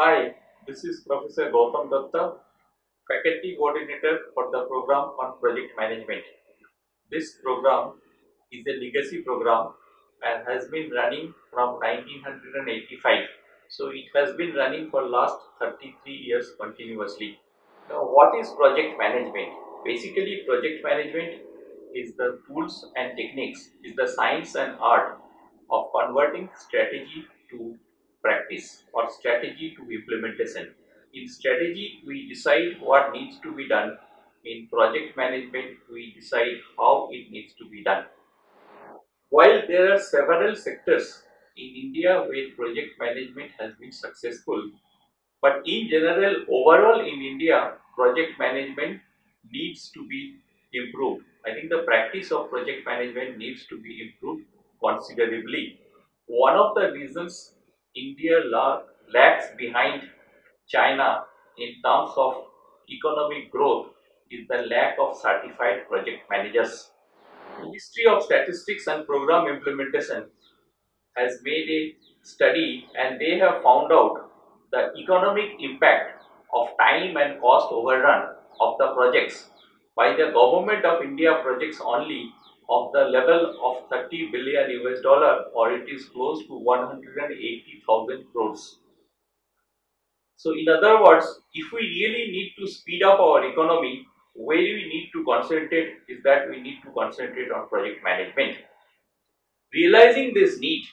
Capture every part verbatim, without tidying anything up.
Hi, this is Professor Goutam Dutta, Faculty Coordinator for the program on Project Management. This program is a legacy program and has been running from nineteen eighty-five. So it has been running for last thirty-three years continuously. Now what is project management? Basically project management is the tools and techniques, is the science and art of converting strategy to practice or strategy to implementation. In strategy, we decide what needs to be done. In project management, we decide how it needs to be done. While there are several sectors in India where project management has been successful, but in general, overall in India, project management needs to be improved. I think the practice of project management needs to be improved considerably. One of the reasons India lags behind China in terms of economic growth is the lack of certified project managers. Ministry of Statistics and Program Implementation has made a study and they have found out the economic impact of time and cost overrun of the projects by the Government of India projects only of the level of thirty billion U S dollar, or it is close to one hundred eighty thousand crores. So in other words, if we really need to speed up our economy, where we need to concentrate is that we need to concentrate on project management. Realizing this need,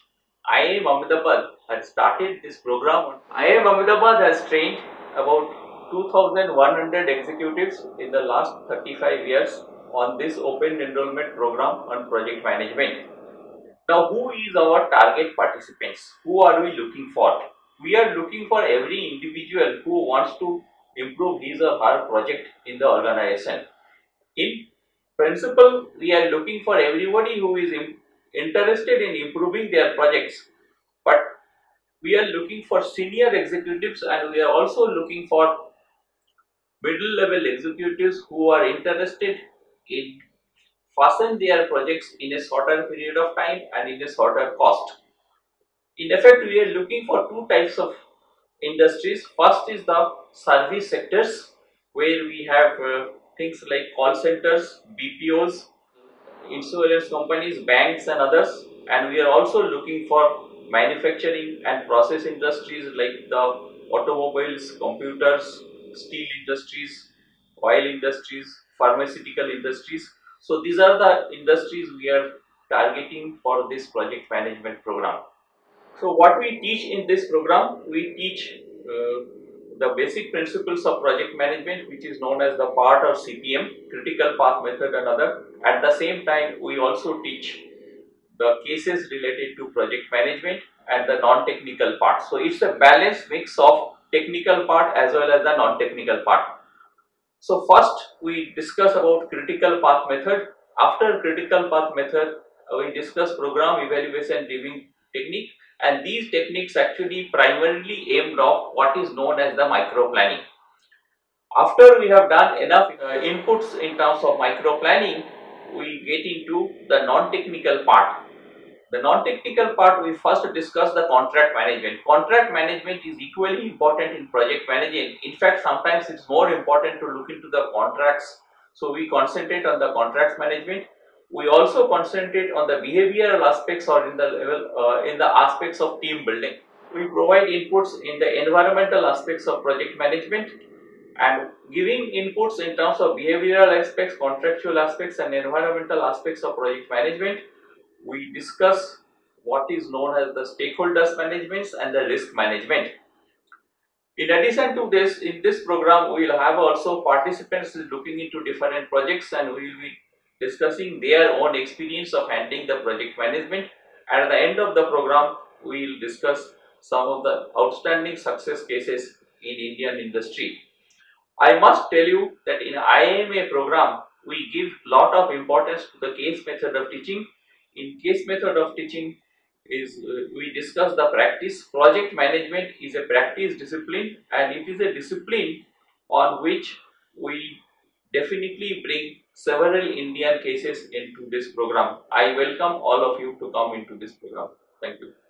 I I M Ahmedabad had started this program. I I M Ahmedabad has trained about two thousand one hundred executives in the last thirty-five years on this open enrollment program on project management. Now, who is our target participants? Who are we looking for? We are looking for every individual who wants to improve his or her project in the organization. In principle, we are looking for everybody who is interested in improving their projects, but we are looking for senior executives and we are also looking for middle level executives who are interested in fasten their projects in a shorter period of time and in a shorter cost. In effect, we are looking for two types of industries. First is the service sectors, where we have uh, things like call centers, B P Os, insurance companies, banks and others, and we are also looking for manufacturing and process industries like the automobiles, computers, steel industries, oil industries, pharmaceutical industries. So these are the industries we are targeting for this project management program. So what we teach in this program, we teach uh, the basic principles of project management, which is known as the PERT or C P M, critical path method and other. At the same time, we also teach the cases related to project management and the non-technical part. So it's a balanced mix of technical part as well as the non-technical part. So first we discuss about critical path method. After critical path method, we discuss program evaluation review technique, and these techniques actually primarily aimed off what is known as the micro planning. After we have done enough uh, inputs in terms of micro planning, we get into the non-technical part. The non-technical part, we first discuss the contract management. Contract management is equally important in project management. In fact, sometimes it's more important to look into the contracts. So we concentrate on the contracts management. We also concentrate on the behavioral aspects or in the level uh, in the aspects of team building. We provide inputs in the environmental aspects of project management, and giving inputs in terms of behavioral aspects, contractual aspects and environmental aspects of project management. We discuss what is known as the stakeholders management and the risk management. In addition to this, in this program, we will have also participants looking into different projects and we will be discussing their own experience of handling the project management. At the end of the program, we will discuss some of the outstanding success cases in Indian industry. I must tell you that in I I M A program, we give lot of importance to the case method of teaching. In case method of teaching is uh, we discuss the practice. Project management is a practice discipline and it is a discipline on which we definitely bring several Indian cases into this program. I welcome all of you to come into this program. Thank you.